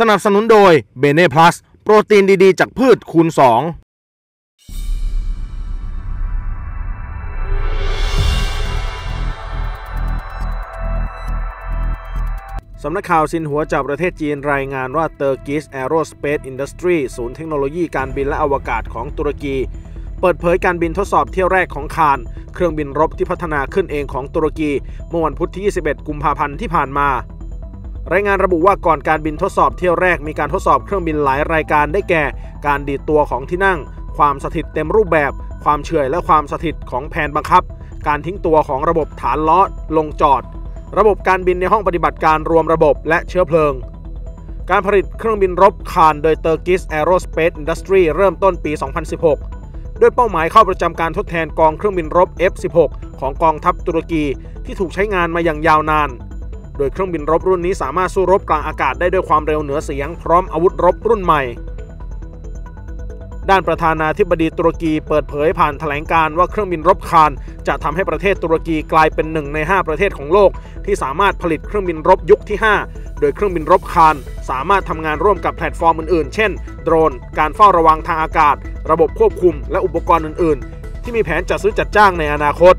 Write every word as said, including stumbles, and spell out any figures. สนับสนุนโดยเบเน่พลัสโปรตีนดีๆจากพืชคูณสองสำนักข่าวซินหัวจากประเทศจีนรายงานว่า Turkish Aerospace Industry ศูนย์เทคโนโลยีการบินและอวกาศของตุรกีเปิดเผยการบินทดสอบเที่ยวแรกของคานเครื่องบินรบที่พัฒนาขึ้นเองของตุรกีเมื่อวันพุธที่ยี่สิบเอ็ดกุมภาพันธ์ที่ผ่านมารายงานระบุว่าก่อนการบินทดสอบเที่ยวแรกมีการทดสอบเครื่องบินหลายรายการได้แก่การดีดตัวของที่นั่งความสถิตเต็มรูปแบบความเฉื่อยและความสถิตของแผนบังคับการทิ้งตัวของระบบฐานล้อลงจอดระบบการบินในห้องปฏิบัติการรวมระบบและเชื้อเพลิงการผลิตเครื่องบินรบคานโดย Turkish Aerospace Industry เริ่มต้นปี สองพันสิบหก ด้วยเป้าหมายเข้าประจำการทดแทนกองเครื่องบินรบ เอฟ สิบหก ของกองทัพตุรกีที่ถูกใช้งานมาอย่างยาวนานโดยเครื่องบินรบรุ่นนี้สามารถสู้รบกลางอากาศได้ด้วยความเร็วเหนือเสียงพร้อมอาวุธรบรุ่นใหม่ด้านประธานาธิบดีตุรกีเปิดเผยผ่านแถลงการณ์ว่าเครื่องบินรบคานจะทำให้ประเทศตุรกีกลายเป็นหนึ่งในห้าประเทศของโลกที่สามารถผลิตเครื่องบินรบยุคที่ห้าโดยเครื่องบินรบคานสามารถทำงานร่วมกับแพลตฟอร์มอื่นๆเช่นโดรนการเฝ้าระวังทางอากาศระบบควบคุมและอุปกรณ์อื่นๆที่มีแผนจัดซื้อจัดจ้างในอนาคต